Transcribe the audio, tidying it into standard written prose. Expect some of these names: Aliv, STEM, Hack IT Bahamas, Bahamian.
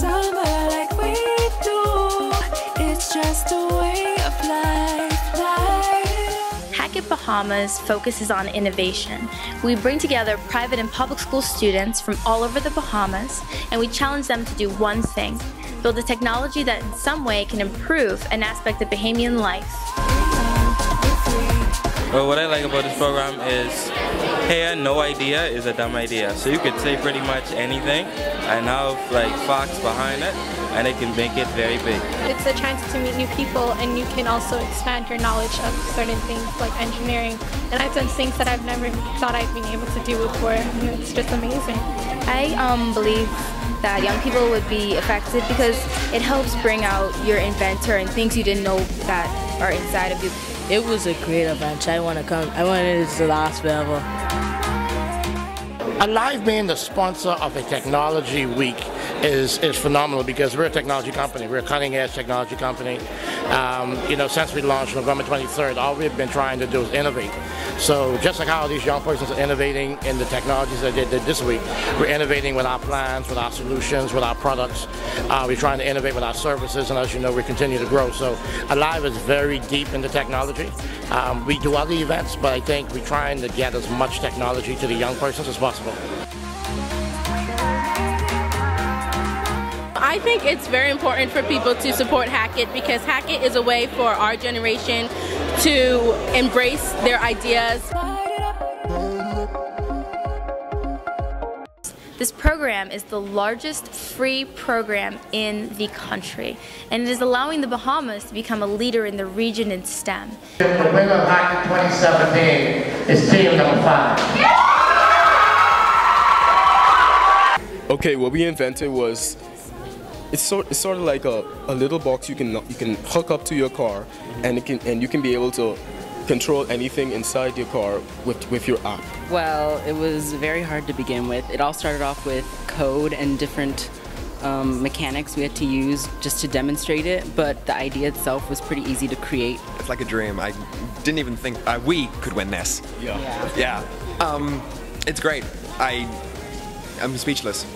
summer like we do. It's just a way of life. Hack IT Bahamas focuses on innovation. We bring together private and public school students from all over the Bahamas, and we challenge them to do one thing: build a technology that in some way can improve an aspect of Bahamian life. Well, what I like about this program is, hey, no idea is a dumb idea. So you could say pretty much anything and have like facts behind it, and it can make it very big. It's a chance to meet new people, and you can also expand your knowledge of certain things like engineering. And I've done things that I've never thought I'd been able to do before. It's just amazing. I believe that young people would be affected because it helps bring out your inventor and things you didn't know that are inside of you. It was a great event. I want to come. I want it to last forever. Aliv being the sponsor of a technology week is phenomenal because we're a technology company. We're a cutting-edge technology company. You know, since we launched November 23rd, all we've been trying to do is innovate. So just like how these young persons are innovating in the technologies that they did this week, we're innovating with our plans, with our solutions, with our products. We're trying to innovate with our services, and as you know, we continue to grow. So Aliv is very deep into technology. We do other events, but I think we're trying to get as much technology to the young persons as possible. I think it's very important for people to support Hack IT, because Hack IT is a way for our generation to embrace their ideas. This program is the largest free program in the country, and it is allowing the Bahamas to become a leader in the region in STEM. The winner of Hack IT 2017 is team number 5. Okay, what we invented was, it's sort of like a little box you can hook up to your car, and you can be able to control anything inside your car with your app. Well, it was very hard to begin with. It all started off with code and different mechanics we had to use just to demonstrate it, but the idea itself was pretty easy to create. It's like a dream. I didn't even think we could win this. Yeah. It's great. I'm speechless.